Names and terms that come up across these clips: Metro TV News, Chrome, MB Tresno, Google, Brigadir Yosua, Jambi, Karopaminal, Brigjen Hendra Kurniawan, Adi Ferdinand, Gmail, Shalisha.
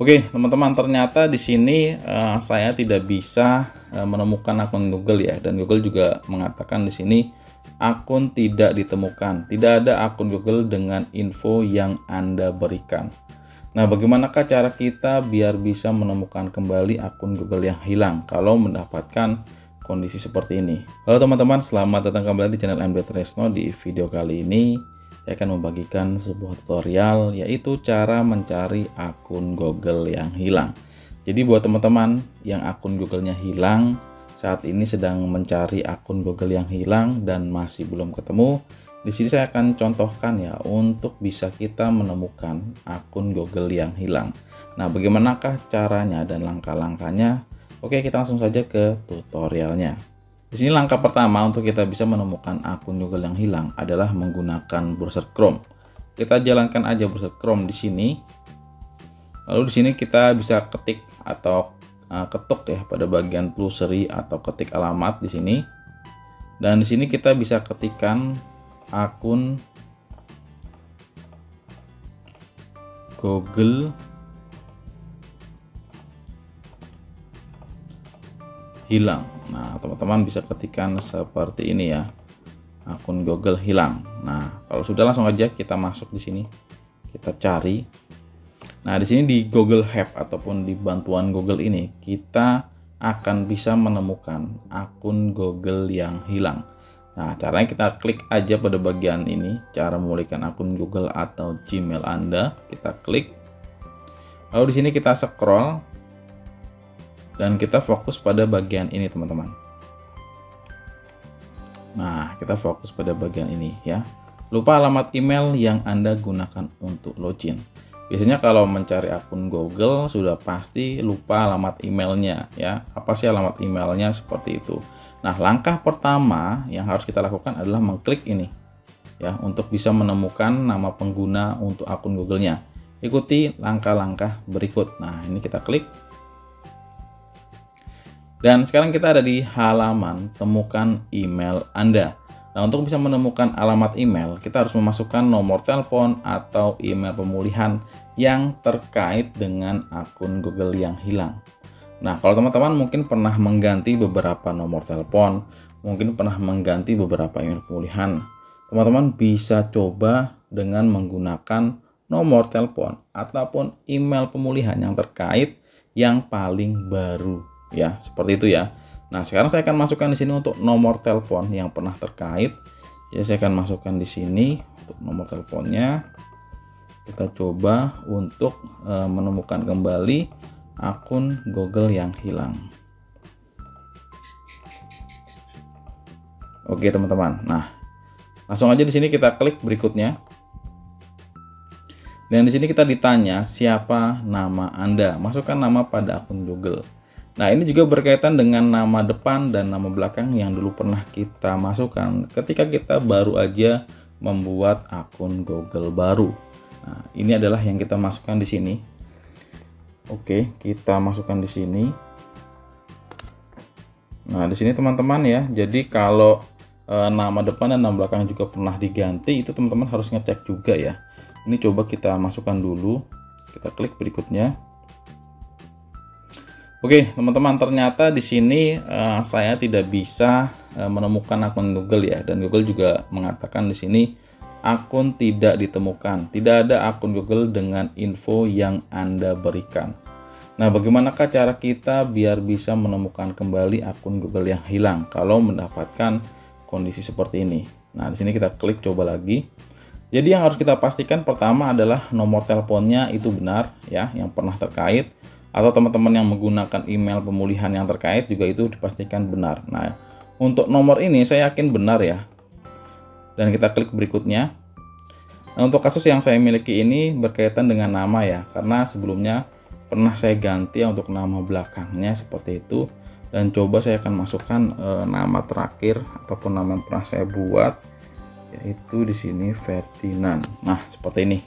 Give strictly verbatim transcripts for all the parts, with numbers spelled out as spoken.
Oke, teman-teman, ternyata di sini uh, saya tidak bisa uh, menemukan akun Google ya, dan Google juga mengatakan di sini akun tidak ditemukan. Tidak ada akun Google dengan info yang Anda berikan. Nah, bagaimanakah cara kita biar bisa menemukan kembali akun Google yang hilang kalau mendapatkan kondisi seperti ini? Halo teman-teman, selamat datang kembali di channel M B Tresno. Di video kali ini saya akan membagikan sebuah tutorial, yaitu cara mencari akun Google yang hilang. Jadi buat teman-teman yang akun Google-nya hilang, saat ini sedang mencari akun Google yang hilang dan masih belum ketemu, di sini saya akan contohkan ya untuk bisa kita menemukan akun Google yang hilang. Nah, bagaimanakah caranya dan langkah-langkahnya? Oke, kita langsung saja ke tutorialnya. Di sini langkah pertama untuk kita bisa menemukan akun Google yang hilang adalah menggunakan browser Chrome. Kita jalankan aja browser Chrome di sini. Lalu di sini kita bisa ketik atau uh, ketuk ya pada bagian pluseri atau ketik alamat di sini. Dan di sini kita bisa ketikkan akun Google hilang. Nah, teman-teman bisa ketikkan seperti ini ya, akun Google hilang. Nah, kalau sudah langsung aja kita masuk di sini, kita cari. Nah, di sini di Google Help ataupun di bantuan Google ini kita akan bisa menemukan akun Google yang hilang. Nah, caranya kita klik aja pada bagian ini, cara memulihkan akun Google atau Gmail Anda. Kita klik. Lalu di sini kita scroll. Dan kita fokus pada bagian ini, teman-teman. Nah, kita fokus pada bagian ini ya. Lupa alamat email yang Anda gunakan untuk login. Biasanya kalau mencari akun Google sudah pasti lupa alamat emailnya ya. Apa sih alamat emailnya, seperti itu. Nah, langkah pertama yang harus kita lakukan adalah mengklik ini ya, untuk bisa menemukan nama pengguna untuk akun Google-nya. Ikuti langkah-langkah berikut. Nah, ini kita klik. Dan sekarang kita ada di halaman temukan email Anda. Nah, untuk bisa menemukan alamat email, kita harus memasukkan nomor telepon atau email pemulihan yang terkait dengan akun Google yang hilang. Nah, kalau teman-teman mungkin pernah mengganti beberapa nomor telepon, mungkin pernah mengganti beberapa email pemulihan, teman-teman bisa coba dengan menggunakan nomor telepon ataupun email pemulihan yang terkait yang paling baru. Ya, seperti itu ya. Nah, sekarang saya akan masukkan di sini untuk nomor telepon yang pernah terkait. Ya, saya akan masukkan di sini untuk nomor teleponnya. Kita coba untuk e, menemukan kembali akun Google yang hilang. Oke, teman-teman. Nah, langsung aja di sini kita klik berikutnya. Dan di sini kita ditanya siapa nama Anda. Masukkan nama pada akun Google. Nah, ini juga berkaitan dengan nama depan dan nama belakang yang dulu pernah kita masukkan ketika kita baru aja membuat akun Google baru. Nah, ini adalah yang kita masukkan di sini. Oke, kita masukkan di sini. Nah, di sini teman-teman ya, jadi kalau e, nama depan dan nama belakang juga pernah diganti, itu teman-teman harus ngecek juga ya. Ini coba kita masukkan dulu. Kita klik berikutnya. Oke, teman-teman, ternyata di sini uh, saya tidak bisa uh, menemukan akun Google ya, dan Google juga mengatakan di sini akun tidak ditemukan. Tidak ada akun Google dengan info yang Anda berikan. Nah, bagaimanakah cara kita biar bisa menemukan kembali akun Google yang hilang kalau mendapatkan kondisi seperti ini? Nah, di sini kita klik coba lagi. Jadi yang harus kita pastikan pertama adalah nomor teleponnya itu benar ya, yang pernah terkait. Atau teman-teman yang menggunakan email pemulihan yang terkait juga itu dipastikan benar. Nah, untuk nomor ini saya yakin benar ya. Dan kita klik berikutnya. Nah, untuk kasus yang saya miliki ini berkaitan dengan nama ya, karena sebelumnya pernah saya ganti untuk nama belakangnya seperti itu. Dan coba saya akan masukkan e, nama terakhir ataupun nama yang pernah saya buat, yaitu di sini Ferdinand. Nah, seperti ini.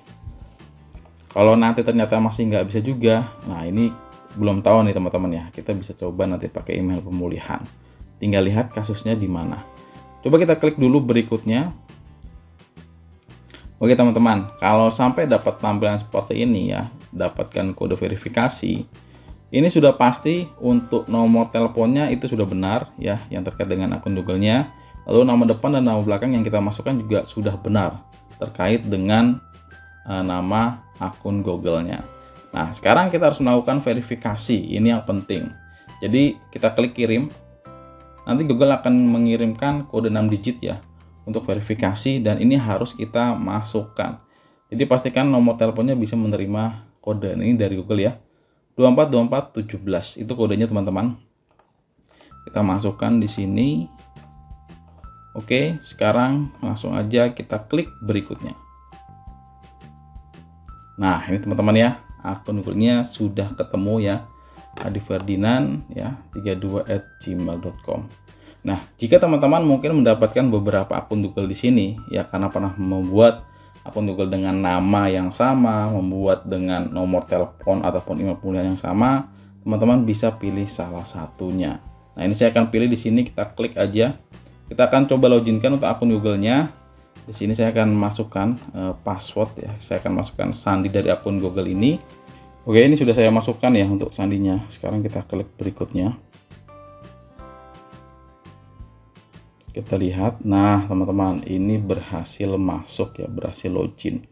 Kalau nanti ternyata masih nggak bisa juga, nah ini belum tahu nih teman-teman ya, kita bisa coba nanti pakai email pemulihan. Tinggal lihat kasusnya di mana. Coba kita klik dulu berikutnya. Oke teman-teman, kalau sampai dapat tampilan seperti ini ya, dapatkan kode verifikasi, ini sudah pasti untuk nomor teleponnya itu sudah benar ya, yang terkait dengan akun Google-nya. Lalu nama depan dan nama belakang yang kita masukkan juga sudah benar terkait dengan uh, nama akun Google-nya. Nah, sekarang kita harus melakukan verifikasi, ini yang penting. Jadi kita klik kirim, nanti Google akan mengirimkan kode enam digit ya untuk verifikasi, dan ini harus kita masukkan. Jadi pastikan nomor teleponnya bisa menerima kode ini dari Google ya. dua empat dua empat satu tujuh itu kodenya teman-teman. Kita masukkan di sini. Oke, sekarang langsung aja kita klik berikutnya. Nah, ini teman-teman ya, akun Google-nya sudah ketemu ya. Adi Ferdinand ya, tiga dua at gmail dot com. Nah, jika teman-teman mungkin mendapatkan beberapa akun Google di sini ya, karena pernah membuat akun Google dengan nama yang sama, membuat dengan nomor telepon ataupun email pilihan yang sama, teman-teman bisa pilih salah satunya. Nah, ini saya akan pilih di sini, kita klik aja. Kita akan coba loginkan untuk akun Google-nya. Di sini saya akan masukkan uh, password ya. Saya akan masukkan sandi dari akun Google ini. Oke, ini sudah saya masukkan ya untuk sandinya. Sekarang kita klik berikutnya. Kita lihat, nah teman-teman, ini berhasil masuk ya, berhasil login.